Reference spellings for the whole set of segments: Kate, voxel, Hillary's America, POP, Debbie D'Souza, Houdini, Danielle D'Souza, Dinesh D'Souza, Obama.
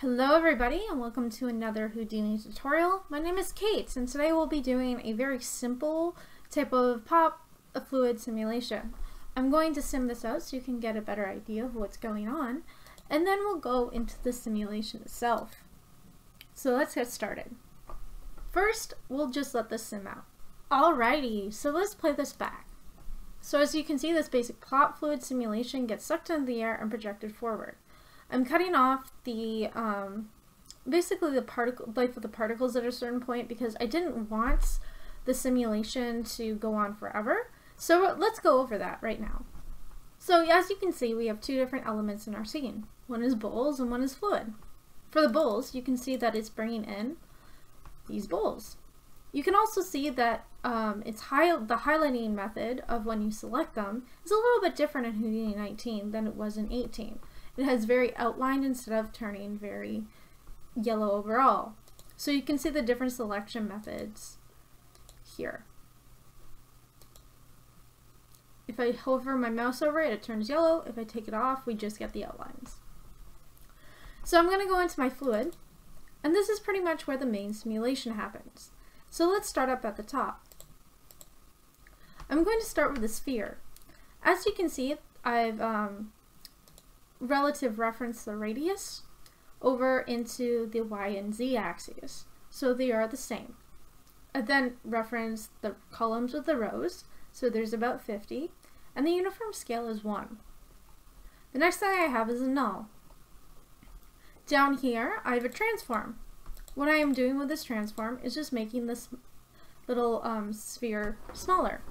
Hello everybody and welcome to another Houdini tutorial. My name is Kate and today we'll be doing a very simple type of pop fluid simulation. I'm going to sim this out so you can get a better idea of what's going on, and then we'll go into the simulation itself. So let's get started. First, we'll just let this sim out. Alrighty, so let's play this back. So as you can see, this basic pop fluid simulation gets sucked into the air and projected forward. I'm cutting off the, basically the particle life of the particles at a certain point because I didn't want the simulation to go on forever. So let's go over that right now. So as you can see, we have two different elements in our scene. One is bowls and one is fluid. For the bowls, you can see that it's bringing in these bowls. You can also see that the highlighting method of when you select them is a little bit different in Houdini 19 than it was in 18. It has very outlined instead of turning very yellow overall. So you can see the different selection methods here. If I hover my mouse over it, it turns yellow. If I take it off, we just get the outlines. So I'm going to go into my fluid, and this is pretty much where the main simulation happens. So let's start up at the top. I'm going to start with the sphere. As you can see, I've relative reference the radius over into the y and z axes, so they are the same. I then reference the columns with the rows, so there's about 50, and the uniform scale is 1. The next thing I have is a null. Down here I have a transform. What I am doing with this transform is just making this little sphere smaller.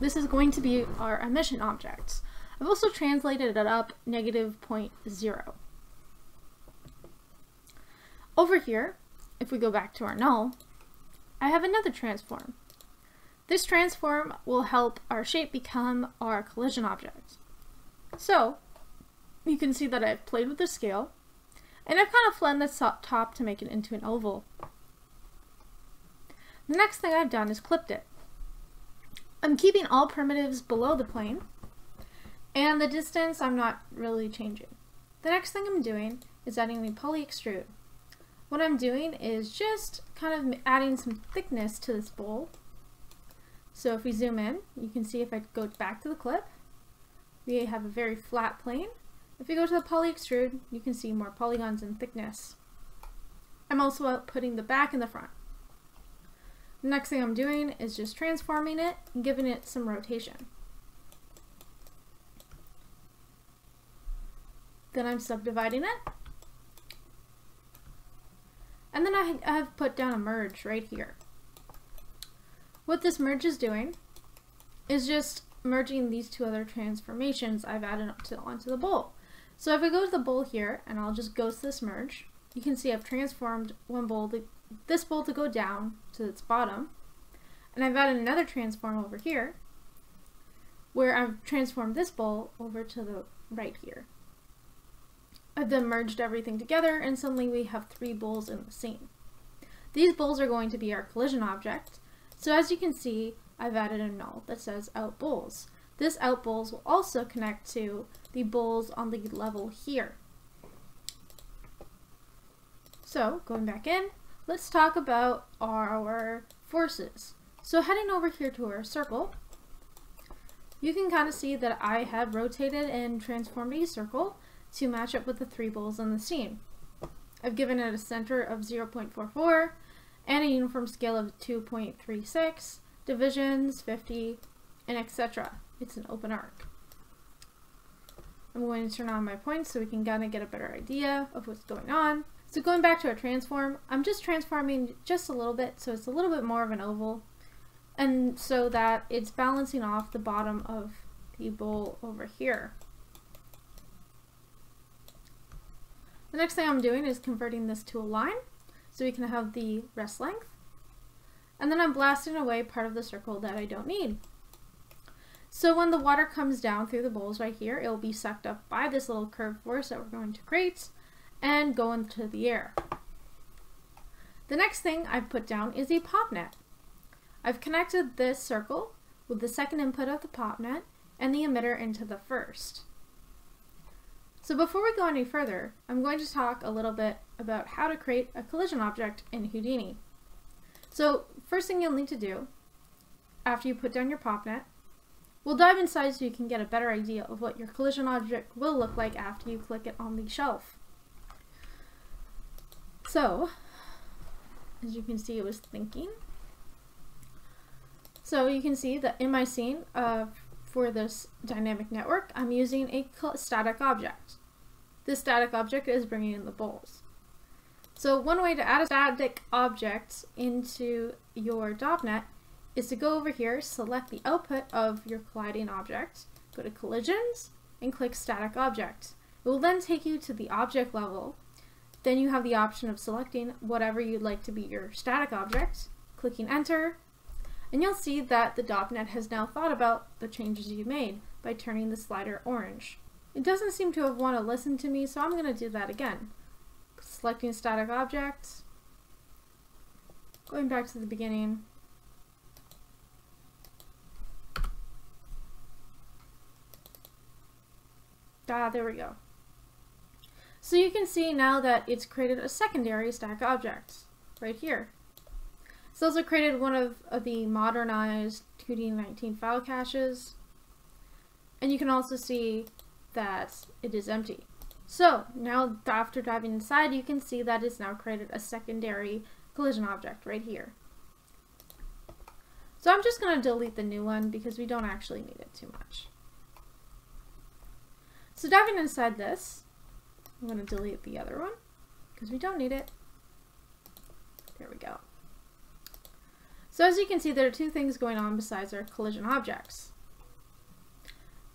This is going to be our emission objects. I've also translated it up -0.0. Over here, if we go back to our null, I have another transform. This transform will help our shape become our collision object. So you can see that I've played with the scale, and I've kind of flattened this top to make it into an oval. The next thing I've done is clipped it. I'm keeping all primitives below the plane, and the distance I'm not really changing. The next thing I'm doing is adding the poly extrude. What I'm doing is just kind of adding some thickness to this bowl. So if we zoom in, you can see if I go back to the clip, we have a very flat plane. If we go to the poly extrude, you can see more polygons in thickness. I'm also outputting the back and the front. The next thing I'm doing is just transforming it and giving it some rotation. Then I'm subdividing it. And then I have put down a merge right here. What this merge is doing is just merging these two other transformations I've added onto the bowl. So if I go to the bowl here, and I'll just ghost this merge, you can see I've transformed one bowl, this bowl to go down to its bottom. And I've added another transform over here, where I've transformed this bowl over to the right here. I've then merged everything together, and suddenly we have three bowls in the scene. These bowls are going to be our collision object. So as you can see, I've added a null that says out bowls. This out bowls will also connect to the bowls on the level here. So going back in, let's talk about our forces. So heading over here to our circle, you can kind of see that I have rotated and transformed a circle to match up with the three bowls on the scene. I've given it a center of 0.44 and a uniform scale of 2.36, divisions 50, and etc. It's an open arc. I'm going to turn on my points so we can kind of get a better idea of what's going on. So going back to our transform, I'm just transforming just a little bit so it's a little bit more of an oval, and so that it's balancing off the bottom of the bowl over here. The next thing I'm doing is converting this to a line so we can have the rest length. And then I'm blasting away part of the circle that I don't need. So when the water comes down through the bowls right here, it will be sucked up by this little curved force that we're going to create and go into the air. The next thing I've put down is a pop net. I've connected this circle with the second input of the pop net and the emitter into the first. So before we go any further, I'm going to talk a little bit about how to create a collision object in Houdini. So first thing you'll need to do, after you put down your POP net, we'll dive inside so you can get a better idea of what your collision object will look like after you click it on the shelf. So, as you can see, it was thinking. So you can see that in my scene, for this dynamic network, I'm using a static object. This static object is bringing in the bowls. So one way to add a static object into your DOBNet is to go over here, select the output of your colliding object, go to collisions, and click static object. It will then take you to the object level. Then you have the option of selecting whatever you'd like to be your static object, clicking enter, and you'll see that the DOBNet has now thought about the changes you made by turning the slider orange. It doesn't seem to have want to listen to me, so I'm going to do that again. Selecting static object, going back to the beginning. There we go. So you can see now that it's created a secondary static object right here. It's also created one of the modernized Houdini 19 file caches, and you can also see that it is empty. So now, after diving inside, you can see that it's now created a secondary collision object right here. So I'm just going to delete the new one because we don't actually need it too much. So diving inside this, I'm going to delete the other one because we don't need it. There we go. So as you can see, there are two things going on besides our collision objects.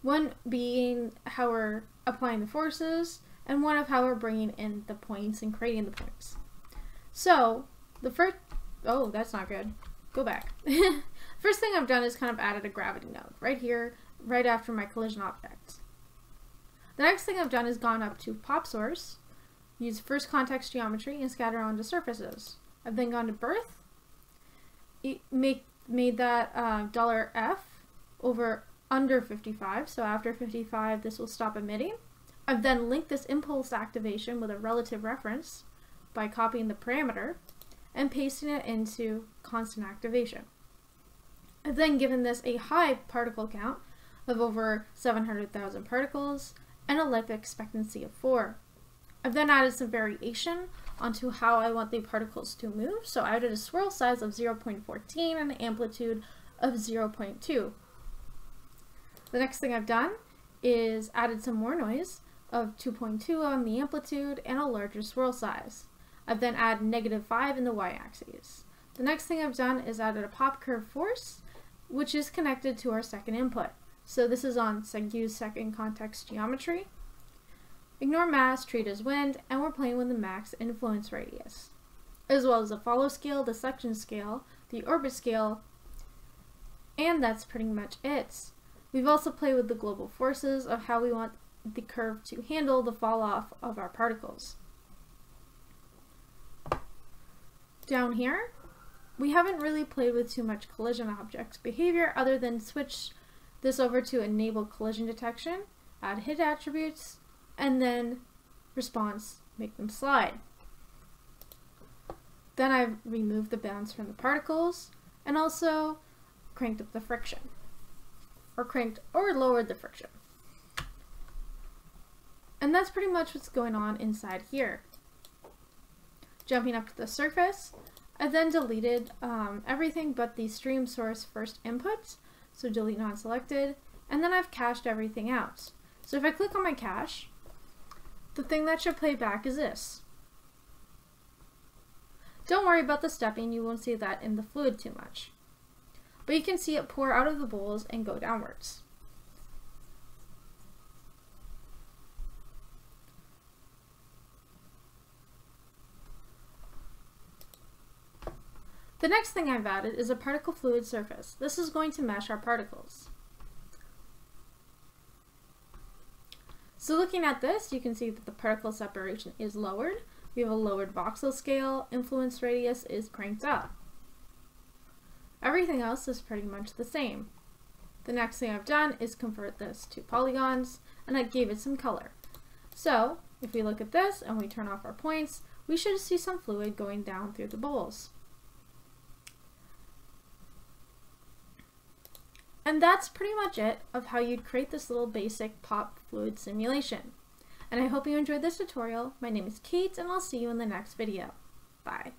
One being how we're applying the forces, and one of how we're bringing in the points and creating the points. So the first, oh, that's not good. Go back. First thing I've done is kind of added a gravity node right here, right after my collision object. The next thing I've done is gone up to pop source, use first context geometry, and scatter onto surfaces. I've then gone to birth, made that $F over under 55, so after 55 this will stop emitting. I've then linked this impulse activation with a relative reference by copying the parameter and pasting it into constant activation. I've then given this a high particle count of over 700,000 particles and a life expectancy of 4. I've then added some variation onto how I want the particles to move, so I added a swirl size of 0.14 and an amplitude of 0.2. The next thing I've done is added some more noise of 2.2 on the amplitude and a larger swirl size. I've then added -5 in the y-axis. The next thing I've done is added a pop curve force, which is connected to our second input. So this is on use second context geometry. Ignore mass, treat as wind, and we're playing with the max influence radius, as well as the follow scale, the section scale, the orbit scale, and that's pretty much it. We've also played with the global forces of how we want the curve to handle the fall off of our particles. Down here, we haven't really played with too much collision object behavior other than switch this over to enable collision detection, add hit attributes, and then response, make them slide. Then I've removed the bounce from the particles and also cranked up the friction, or cranked or lowered the friction. And that's pretty much what's going on inside here. Jumping up to the surface, I then deleted everything but the stream source first inputs, so delete non-selected, and then I've cached everything out. So if I click on my cache, the thing that should play back is this. Don't worry about the stepping, you won't see that in the fluid too much. But you can see it pour out of the bowls and go downwards. The next thing I've added is a particle fluid surface. This is going to mesh our particles. So looking at this, you can see that the particle separation is lowered. We have a lowered voxel scale, influence radius is cranked up. Everything else is pretty much the same. The next thing I've done is convert this to polygons, and I gave it some color. So if we look at this and we turn off our points, we should see some fluid going down through the bowls. And that's pretty much it of how you'd create this little basic pop fluid simulation. And I hope you enjoyed this tutorial. My name is Kate, and I'll see you in the next video. Bye.